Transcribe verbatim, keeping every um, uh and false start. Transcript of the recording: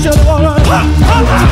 Show the world.